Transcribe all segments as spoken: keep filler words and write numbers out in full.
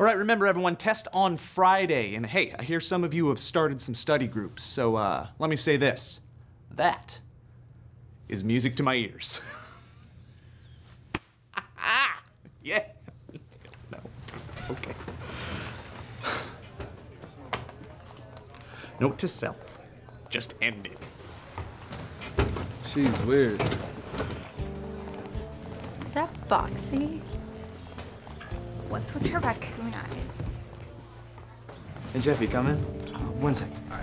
All right, remember everyone, test on Friday. And hey, I hear some of you have started some study groups, so uh, let me say this. That is music to my ears. Yeah. No. Okay. Note to self, just end it. She's weird. Is that Boxy? What's with her raccoon eyes? Hey, Jeff, you coming? Uh, one sec. All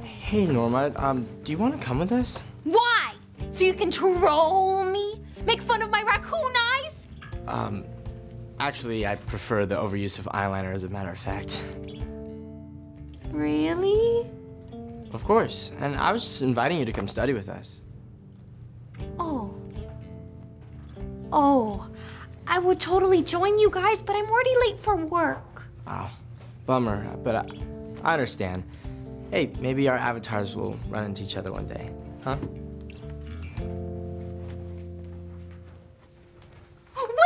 right. Hey, Norma, um, do you want to come with us? Why? So you can troll me? Make fun of my raccoon eyes? Um, actually, I prefer the overuse of eyeliner, as a matter of fact. Really? Of course. And I was just inviting you to come study with us. Oh. Oh. I would totally join you guys, but I'm already late for work. Oh, bummer, but I, I understand. Hey, maybe our avatars will run into each other one day, huh?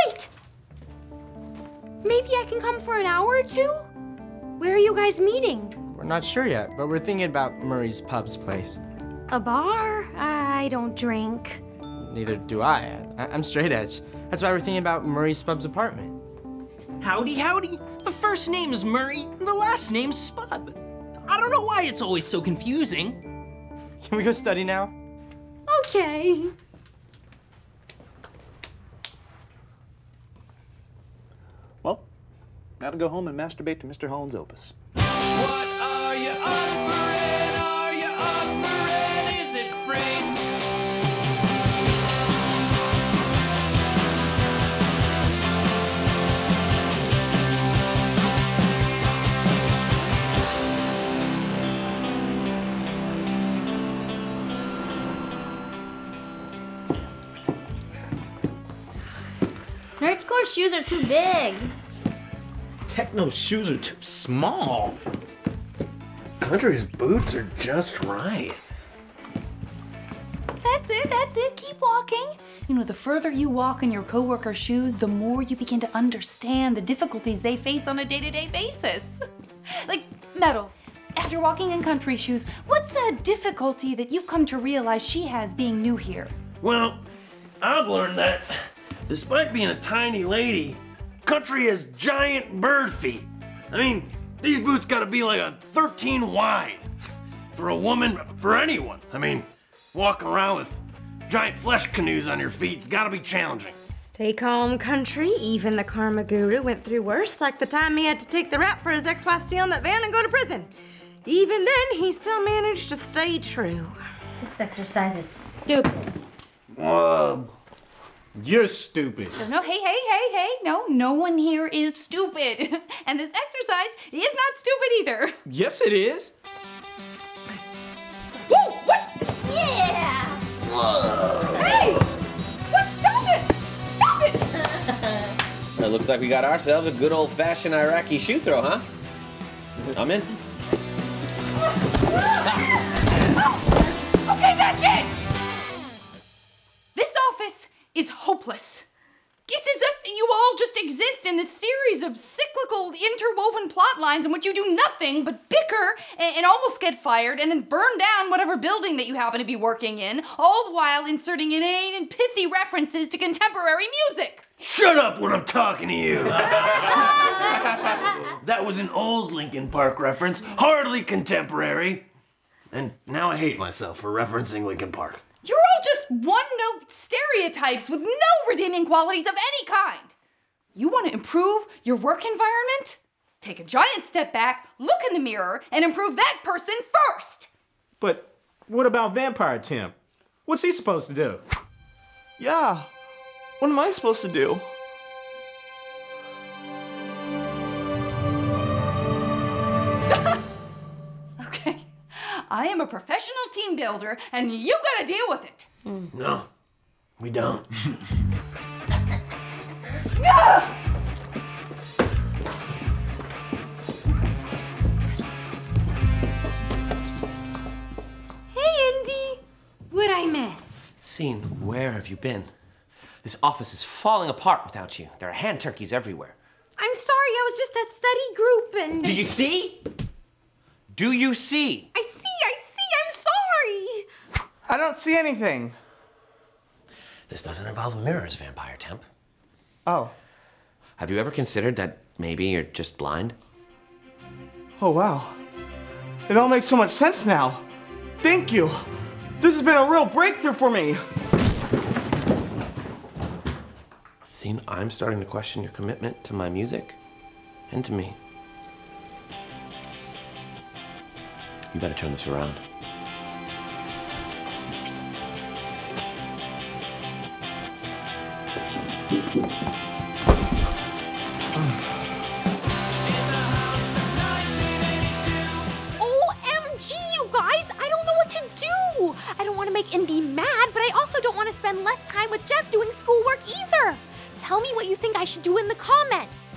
Wait! Maybe I can come for an hour or two? Where are you guys meeting? We're not sure yet, but we're thinking about Murray Spub's place. A bar? I don't drink. Neither do I. I. I'm straight edge. That's why we're thinking about Murray Spub's apartment. Howdy, howdy. The first name is Murray, and the last name's Spub. I don't know why it's always so confusing. Can we go study now? Okay. Well, now to go home and masturbate to Mister Holland's opus. What are you offering? Are you offering? Is it free? Nerdcore shoes are too big. Techno shoes are too small. Country's boots are just right. That's it, that's it, keep walking. You know, the further you walk in your coworker's shoes, the more you begin to understand the difficulties they face on a day-to-day basis. Like, Metal, after walking in Country shoes, what's a difficulty that you've come to realize she has being new here? Well, I've learned that despite being a tiny lady, Country has giant bird feet. I mean, these boots gotta be like a thirteen wide for a woman, for anyone. I mean, walking around with giant flesh canoes on your feet's gotta be challenging. Stay calm, Country. Even the karma guru went through worse, like the time he had to take the rap for his ex-wife stealing that van and go to prison. Even then, he still managed to stay true. This exercise is stupid. Whoa. You're stupid. No, no, hey, hey, hey, hey. No, no one here is stupid. And this exercise is not stupid either. Yes, it is. Whoa, what? Yeah! Whoa. Hey! What? Stop it! Stop it! Well, it looks like we got ourselves a good old-fashioned Iraqi shoe throw, huh? I'm in. Oh, okay, that's it! Is hopeless. It's as if you all just exist in this series of cyclical interwoven plot lines in which you do nothing but bicker and, and almost get fired and then burn down whatever building that you happen to be working in, all the while inserting inane and pithy references to contemporary music. Shut up when I'm talking to you. That was an old Linkin Park reference, hardly contemporary. And now I hate myself for referencing Linkin Park. You're all just one-note stereotypes with no redeeming qualities of any kind. You want to improve your work environment? Take a giant step back, look in the mirror, and improve that person first. But what about Vampire Tim? What's he supposed to do? Yeah, what am I supposed to do? I am a professional team builder, and you gotta deal with it. Mm. No, we don't. Ah! Hey, Indy. What'd I miss? Scene, where have you been? This office is falling apart without you. There are hand turkeys everywhere. I'm sorry, I was just at study group and... Do you see? Do you see? I see, I see, I'm sorry. I don't see anything. This doesn't involve mirrors, Vampire Temp. Oh. Have you ever considered that maybe you're just blind? Oh, wow. It all makes so much sense now. Thank you. This has been a real breakthrough for me. See, I'm starting to question your commitment to my music and to me. You better turn this around. O M G, you guys! I don't know what to do! I don't want to make Indy mad, but I also don't want to spend less time with Jeff doing schoolwork either! Tell me what you think I should do in the comments!